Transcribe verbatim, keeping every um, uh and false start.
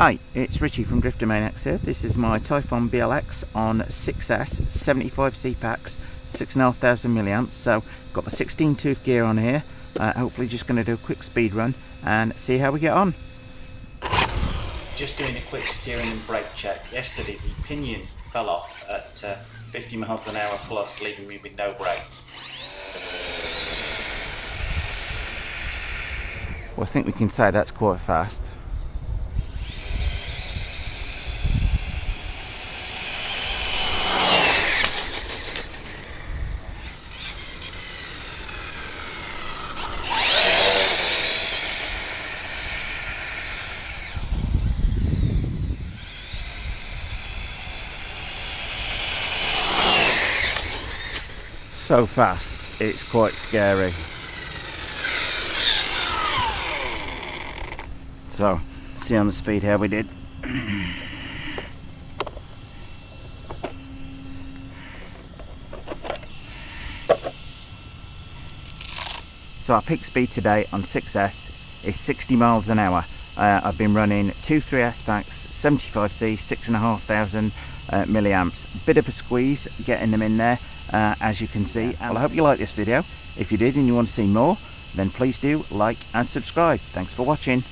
Hi, it's Richie from Driftomaniacs here. This is my Typhon B L X on six S, seventy-five C packs, six and a half thousand milliamps. So, got my sixteen tooth gear on here. Uh, hopefully, just going to do a quick speed run and see how we get on. Just doing a quick steering and brake check. Yesterday, the pinion fell off at uh, fifty miles an hour plus, leaving me with no brakes. Well, I think we can say that's quite fast. So fast, it's quite scary. So, see on the speed how we did. So our peak speed today on six S is sixty miles an hour. Uh, I've been running two three S packs, seventy-five C, six and a half thousand uh, milliamps. Bit of a squeeze getting them in there. Uh, as you can see. Well, I hope you like this video. If you did and you want to see more, then please do like and subscribe. Thanks for watching.